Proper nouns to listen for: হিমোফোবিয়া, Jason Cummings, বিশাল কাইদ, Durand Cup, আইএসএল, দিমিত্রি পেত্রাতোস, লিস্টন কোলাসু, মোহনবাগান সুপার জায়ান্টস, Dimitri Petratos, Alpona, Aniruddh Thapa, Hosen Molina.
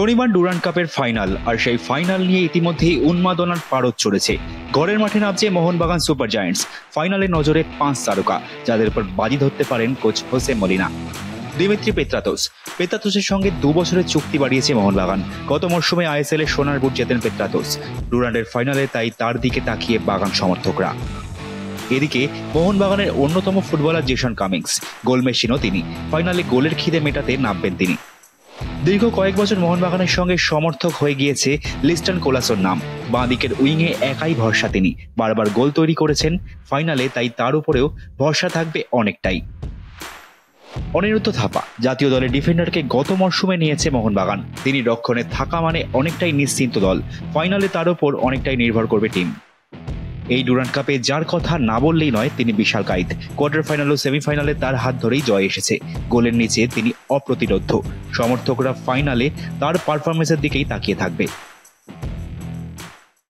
শনিবার ডুরান্ড কাপের ফাইনাল, আর সেই ফাইনাল নিয়ে ইতিমধ্যেই উন্মাদনার পারদ চড়েছে। ঘরের মাঠে নামছে মোহনবাগান সুপার জায়ান্টস। ফাইনালে নজরে 5 তারকা, যাদের উপর বাজি ধরতে পারেন কোচ হোসেন মলিনা। দিমিত্রি পেত্রাতোসের সঙ্গে 2 বছরের চুক্তি বাড়িয়েছে মোহনবাগান। গত মরশুমে আইএসএল এর সোনার বুট জেতেন পেত্রাতোস। ডুরান্ডের ফাইনালে তাই তার দিকে তাকিয়ে বাগান সমর্থকরা। এদিকে মোহনবাগানের অন্যতম ফুটবলার জেসন কামিংস, গোলমেশিনও তিনি। ফাইনালে গোলের খিদে মেটাতে নামবেন তিনি। দীর্ঘ কয়েক বছর মোহনবাগানের সঙ্গে সমর্থক হয়ে গিয়েছে লিস্টন কোলাসুর নাম। বাঁ দিকের উইংয়ে একাই ভরসা তিনি, বারবার গোল তৈরি করেছেন। ফাইনালে তাই তার উপরেও ভরসা থাকবে অনেকটাই। অনিরুদ্ধ থাপা, জাতীয় দলের ডিফেন্ডারকে গত মরশুমে নিয়েছে মোহনবাগান। তিনি রক্ষণে থাকা মানে অনেকটাই নিশ্চিন্ত দল। ফাইনালে তার উপর অনেকটাই নির্ভর করবে টিম। এই ডুরান্ড কাপে যার কথা না বললেই নয়, তিনি বিশাল কাইদ। কোয়ার্টার ফাইনাল ও সেমিফাইনালে তার হাত ধরেই জয় এসেছে। গোলের নিচে তিনি অপ্রতিরোধ্য। সমর্থকরা ফাইনালে তার পারফরমেন্সের দিকেই তাকিয়ে থাকবে।